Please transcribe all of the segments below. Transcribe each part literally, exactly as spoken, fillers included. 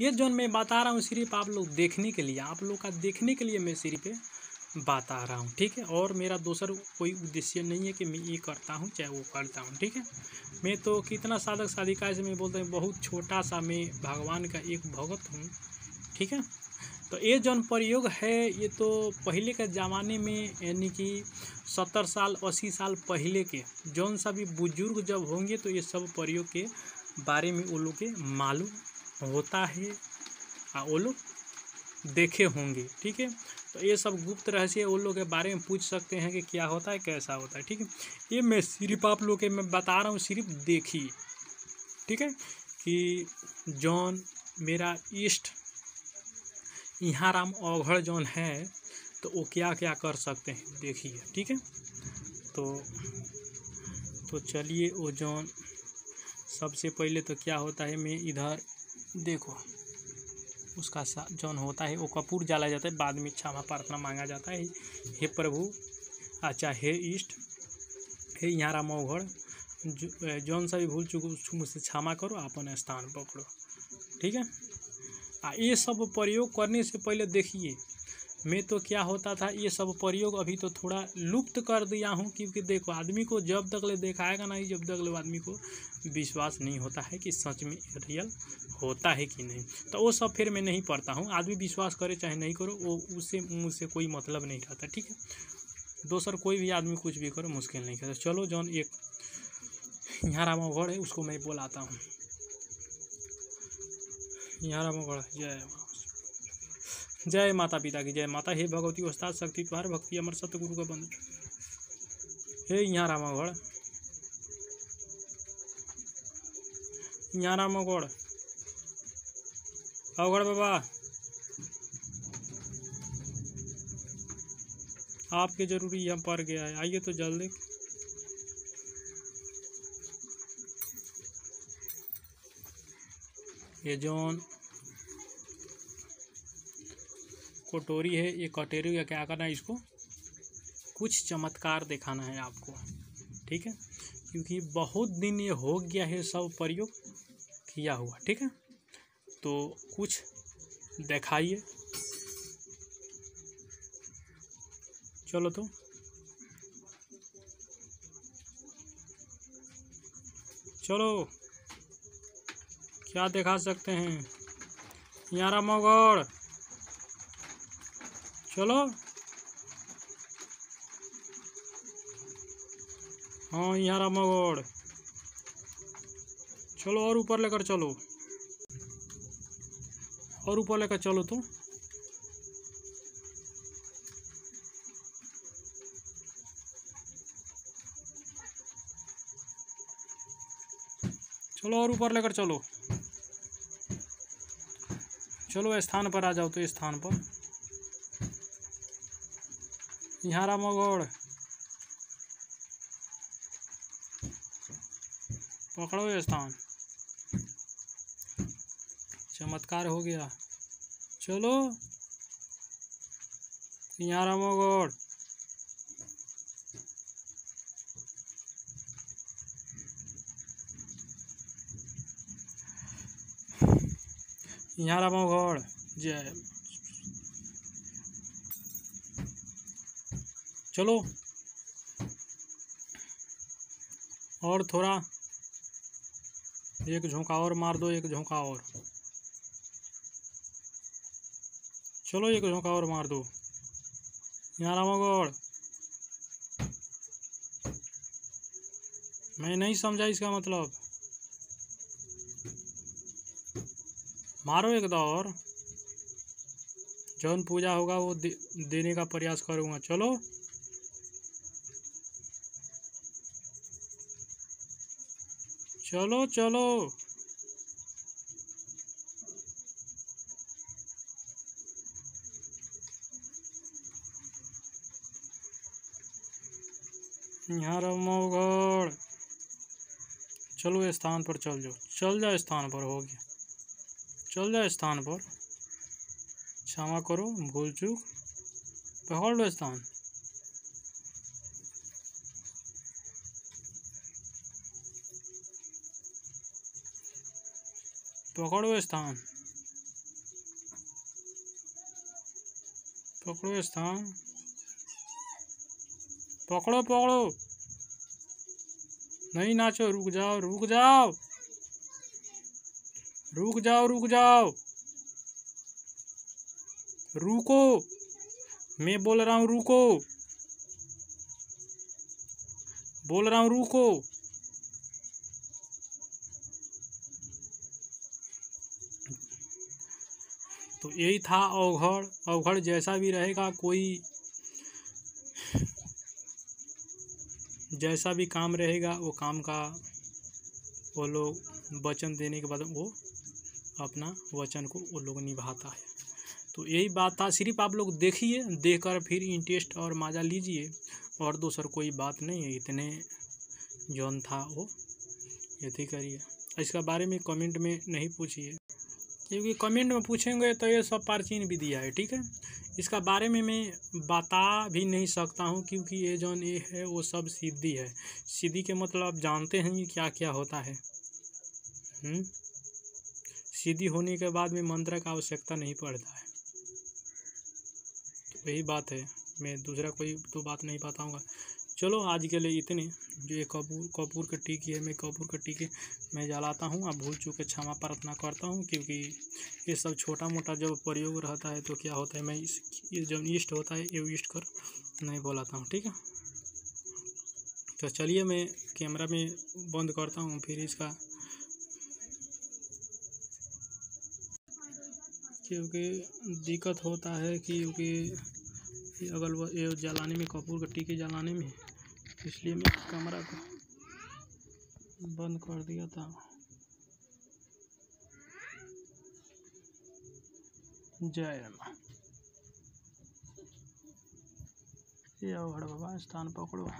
ये जो मैं बता रहा हूँ सिर्फ आप लोग देखने के लिए, आप लोग का देखने के लिए मैं सिर्फ बता रहा हूँ, ठीक है। और मेरा दूसरा कोई उद्देश्य नहीं है कि मैं ये करता हूँ चाहे वो करता हूँ, ठीक है। मैं तो कितना साधक साधिका से मैं बोलता हूँ, बहुत छोटा सा मैं भगवान का एक भगत हूँ, ठीक है। तो ये जौन प्रयोग है ये तो पहले के ज़माने में यानी कि सत्तर साल अस्सी साल पहले के जौन सा भी बुजुर्ग जब होंगे तो ये सब प्रयोग के बारे में वो लोग के मालूम होता है और वो लोग देखे होंगे, ठीक है। तो ये सब गुप्त रहस्य वो लोग के बारे में पूछ सकते हैं कि क्या होता है कैसा होता है, ठीक है। ये मैं सिर्फ आप लोग के मैं बता रहा हूँ, सिर्फ देखिए, ठीक है, कि जौन मेरा इष्ट यहाँ राम अवघड़ जौन है तो वो क्या क्या कर सकते हैं देखिए, ठीक है। तो तो चलिए वो जौन सबसे पहले तो क्या होता है, मैं इधर देखो उसका सा जौन होता है वो कपूर जला जाता है, बाद में क्षमा प्रार्थना मांगा जाता है, हे प्रभु अच्छा हे इष्ट हे यहाँ राम अवघड़ जो, जौन सा भी भूल चुक मुझसे क्षमा करो अपन स्थान पकड़ो, ठीक है। ये सब प्रयोग करने से पहले देखिए मैं तो क्या होता था, ये सब प्रयोग अभी तो थोड़ा लुप्त कर दिया हूँ, क्योंकि देखो आदमी को जब तक ले दिखाएगा नहीं जब तक ले आदमी को विश्वास नहीं होता है कि सच में रियल होता है कि नहीं, तो वो सब फिर मैं नहीं पढ़ता हूँ। आदमी विश्वास करे चाहे नहीं करो वो उससे मुझसे कोई मतलब नहीं रहता, ठीक है। दूसरा कोई भी आदमी कुछ भी करो मुश्किल नहीं करता। चलो जौन एक यहाँ रामा घर है उसको मैं बुलाता हूँ, यहाँ रामगढ़ जय जय माता पिता की जय, माता हे भगवती उस्ताद शक्ति तुम्हार भक्ति अमर सत्य गुरु का बंद, हे यहाँ रामगढ़ यहाँ रामगढ़ अवगढ़ बाबा आपके जरूरी यहाँ पर गया है, आइए तो जल्दी। ये जौन कटोरी है ये कटोरी का क्या करना है, इसको कुछ चमत्कार दिखाना है आपको, ठीक है, क्योंकि बहुत दिन ये हो गया है सब प्रयोग किया हुआ, ठीक है। तो कुछ दिखाइए, चलो तो चलो क्या दिखा सकते हैं, यहाँ राम अवघड़ चलो, हाँ यहाँ राम अवघड़ चलो और ऊपर लेकर चलो और ऊपर लेकर चलो तो चलो और ऊपर लेकर चलो, चलो स्थान पर आ जाओ तो स्थान पर, यहाँ राम अवघड़ पकड़ो स्थान, चमत्कार हो गया, चलो यहाँ राम अवघड़ यहाँ राम अवघड़ जय, चलो और थोड़ा एक झोंका और मार दो, एक झोंका और चलो, एक झोंका और मार दो, यहाँ राम अवघड़ मैं नहीं समझा इसका मतलब, मारो एक दौर, जौन पूजा होगा वो दे, देने का प्रयास करूँगा, चलो चलो चलो यहाँ राम अवघड़ चलो स्थान पर चल जाओ, चल जाओ स्थान पर, हो गया चल जाओ स्थान पर, क्षमा करो भूल चूक पकड़ लो स्थान, पकड़ो स्थान पकड़ो स्थान, पकड़ो पकड़ो, नहीं नाचो, रुक जाओ रुक जाओ रुक जाओ रुक जाओ, रुको, मैं बोल रहा हूँ रुको, बोल रहा हूँ रुको। तो यही था अवघड़। अवघड़ जैसा भी रहेगा, कोई जैसा भी काम रहेगा, वो काम का वो लोग वचन देने के बाद वो अपना वचन को वो लोग निभाता है। तो यही बात था, सिर्फ आप लोग देखिए, देखकर फिर इंटरेस्ट और मज़ा लीजिए, और दूसर कोई बात नहीं है। इतने जौन था वो यही करिए। इसका बारे में कमेंट में नहीं पूछिए, क्योंकि कमेंट में पूछेंगे तो ये सब प्राचीन भी दिया है, ठीक है। इसका बारे में मैं बता भी नहीं सकता हूँ, क्योंकि ये जौन ये है वो सब सिद्धि है। सिद्धि के मतलब आप जानते हैं कि क्या क्या होता है। सिद्धि होने के बाद में मंत्र का आवश्यकता नहीं पड़ता है। तो यही बात है, मैं दूसरा कोई तो बात नहीं बताऊँगा। चलो आज के लिए इतने। जो ये कपूर कपूर के टीके है, मैं कपूर के टीके मैं जलाता हूँ। अब भूल चूक के क्षमा प्रार्थना करता हूँ, क्योंकि ये सब छोटा मोटा जब प्रयोग रहता है तो क्या होता है, मैं इस जब इष्ट होता है ये इष्ट कर नहीं बोलाता हूँ, ठीक है। तो चलिए मैं कैमरा में बंद करता हूँ, फिर इसका, क्योंकि दिक्कत होता है क्योंकि अगल वो ये जलाने में, कपूर के टीके जलाने में, इसलिए मैं कैमरा को बंद कर दिया था। जय राम। ये अवघड़ बाबा स्थान पकड़ो।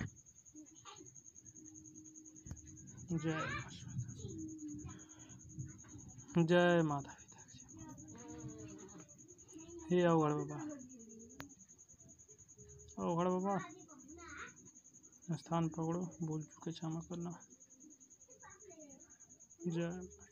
जय माता, जय माता। ये अवघड़ बाबा, अवघड़ बाबा स्थान पकड़ो, भूल चूक क्षमा करना। जय